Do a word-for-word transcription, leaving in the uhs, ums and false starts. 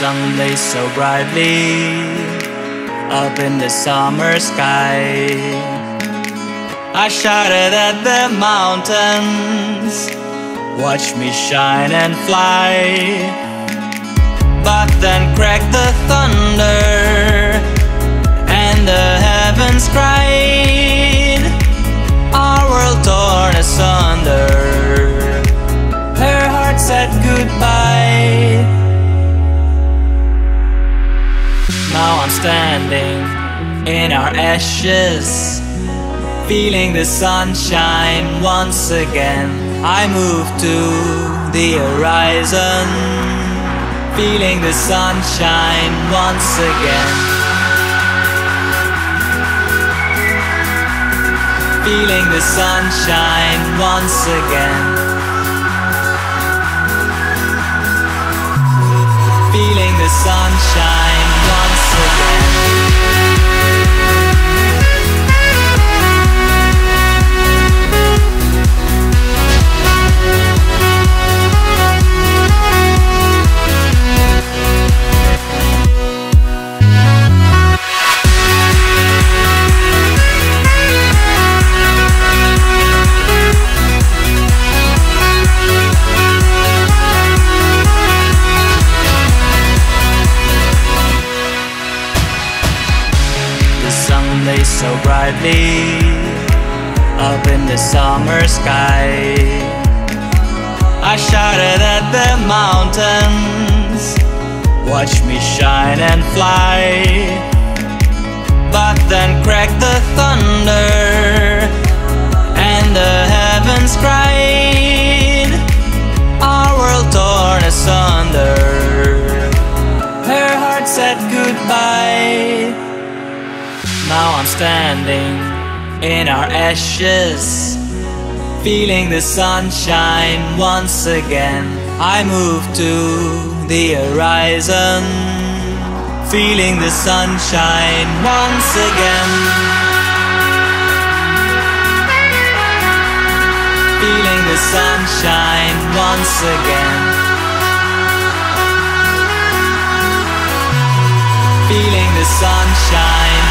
sun lays so brightly up in the summer sky. I shouted at the mountains, watch me shine and fly. But then cracked the thunder and the heavens cried. Our world torn asunder, her heart said goodbye. Now I'm standing in our ashes, feeling the sunshine once again. I move to the horizon, feeling the sunshine once again, feeling the sunshine once again, feeling the sunshine once again. Lays so brightly up in the summer sky. I shouted at the mountains, watch me shine and fly. But then cracked the thunder and the heavens cried. Our world torn asunder, her heart said goodbye. Now I'm standing in our ashes, feeling the sunshine once again. I move to the horizon, feeling the sunshine once again, feeling the sunshine once again, feeling the sunshine.